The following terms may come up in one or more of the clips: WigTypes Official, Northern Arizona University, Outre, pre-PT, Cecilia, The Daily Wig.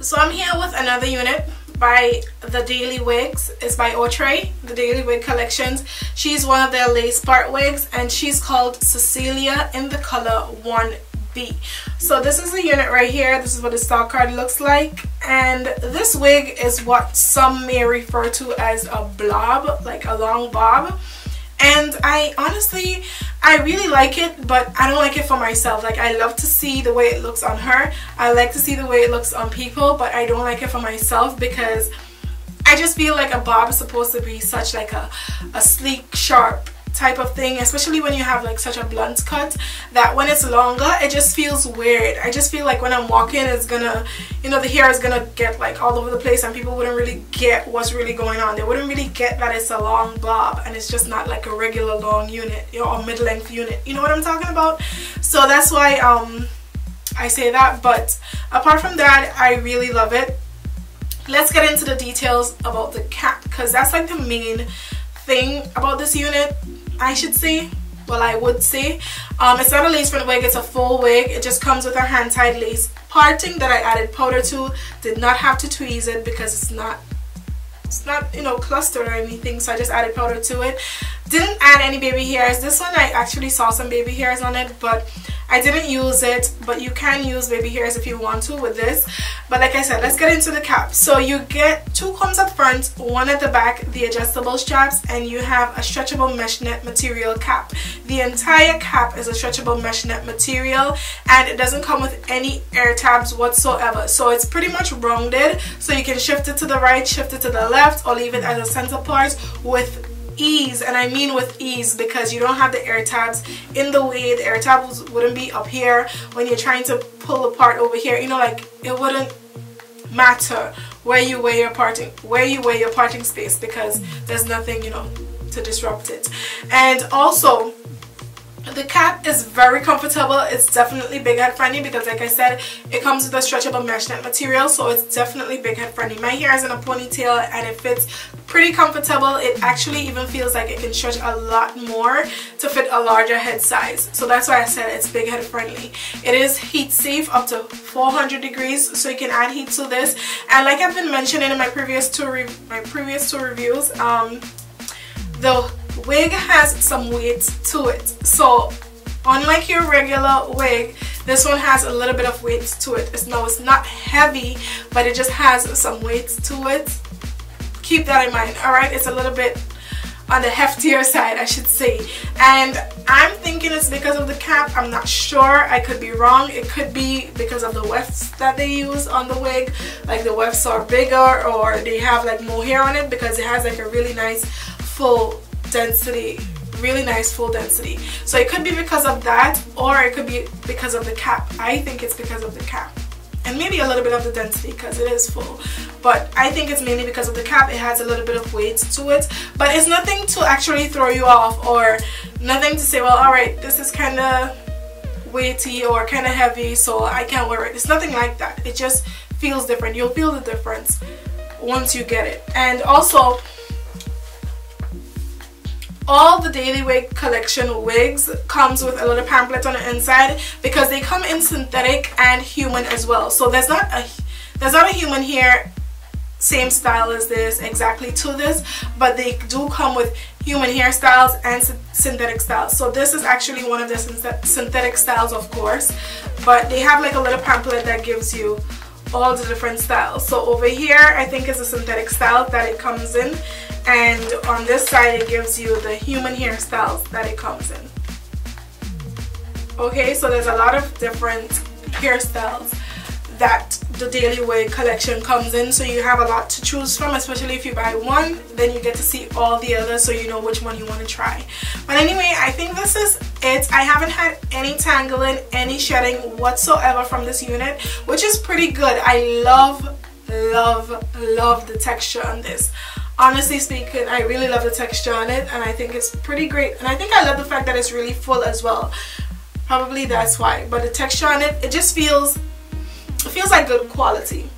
So I'm here with another unit by The Daily Wigs. It's by Outre, The Daily Wig Collections. She's one of their lace part wigs and she's called Cecilia in the color 1B. So this is the unit right here. This is what the stock card looks like. And this wig is what some may refer to as a blob, like a long bob. And I really like it, but I don't like it for myself. Like, I love to see the way it looks on her. I like to see the way it looks on people, but I don't like it for myself because I just feel like a bob is supposed to be such like a sleek, sharp type of thing, especially when you have like such a blunt cut, that when it's longer it just feels weird. I just feel like when I'm walking, it's gonna, you know, the hair is gonna get like all over the place and people wouldn't really get what's really going on. They wouldn't really get that it's a long bob and it's just not like a regular long unit or mid-length unit. You know what I'm talking about? So that's why I say that, but apart from that, I really love it. Let's get into the details about the cap, because that's like the main thing about this unit, I should say. Well, I would say. It's not a lace front wig, it's a full wig. It just comes with a hand-tied lace parting that I added powder to. Did not have to tweeze it because it's not, you know, clustered or anything, so I just added powder to it. Didn't add any baby hairs. This one I actually saw some baby hairs on it, but I didn't use it, but you can use baby hairs if you want to with this. But like I said, let's get into the cap. So you get two combs at front, one at the back, the adjustable straps, and you have a stretchable mesh net material cap. The entire cap is a stretchable mesh net material and it doesn't come with any air tabs whatsoever. So it's pretty much rounded, so you can shift it to the right, shift it to the left, or leave it as a center part with ease. And I mean with ease, because you don't have the air tabs in the way. The air tabs wouldn't be up here when you're trying to pull apart over here, you know, like it wouldn't matter where you wear your parting space, because there's nothing, you know, to disrupt it. And also the cap is very comfortable. It's definitely big head friendly because, like I said, it comes with a stretchable mesh net material, so it's definitely big head friendly. My hair is in a ponytail and it fits pretty comfortable. It actually even feels like it can stretch a lot more to fit a larger head size. So that's why I said it's big head friendly. It is heat safe up to 400 degrees, so you can add heat to this. And like I've been mentioning in my previous two reviews, the wig has some weight to it. So unlike your regular wig, this one has a little bit of weight to it. It's not heavy, but it just has some weight to it. Keep that in mind, alright? It's a little bit on the heftier side, I should say. And I'm thinking it's because of the cap. I'm not sure. I could be wrong. It could be because of the wefts that they use on the wig. Like, the wefts are bigger, or they have like more hair on it, because it has like a really nice full density, really nice full density. So it could be because of that, or it could be because of the cap. I think it's because of the cap, and maybe a little bit of the density because it is full, but I think it's mainly because of the cap. It has a little bit of weight to it, but it's nothing to actually throw you off, or nothing to say, well, alright, this is kind of weighty or kind of heavy, so I can't wear it. It's nothing like that. It just feels different. You'll feel the difference once you get it. And also, all the Daily Wig Collection wigs comes with a little pamphlet on the inside, because they come in synthetic and human as well. So there's not a human hair, same style as this, exactly to this, but they do come with human hairstyles and synthetic styles. So this is actually one of the synthetic styles, of course, but they have like a little pamphlet that gives you all the different styles. So over here, I think is a synthetic style that it comes in, and on this side it gives you the human hairstyles that it comes in. Okay, so there's a lot of different hairstyles that the Daily Wig Collection comes in, so you have a lot to choose from. Especially if you buy one, then you get to see all the others, so you know which one you want to try. But anyway, I think this is it. I haven't had any tangling, any shedding whatsoever from this unit, which is pretty good. I love the texture on this. Honestly speaking, I really love the texture on it, and I think it's pretty great. And I think I love the fact that it's really full as well. Probably that's why. But the texture on it, it just feels, it feels like good quality.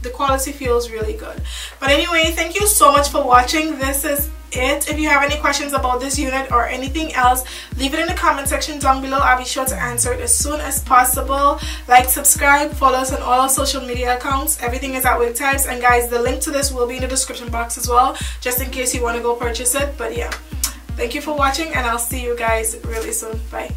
The quality feels really good. But anyway, thank you so much for watching. This is it. If you have any questions about this unit or anything else, leave it in the comment section down below. I'll be sure to answer it as soon as possible. Like, subscribe, follow us on all our social media accounts. Everything is at WigTypes, and guys, the link to this will be in the description box as well, just in case you want to go purchase it. But yeah, thank you for watching, and I'll see you guys really soon. Bye.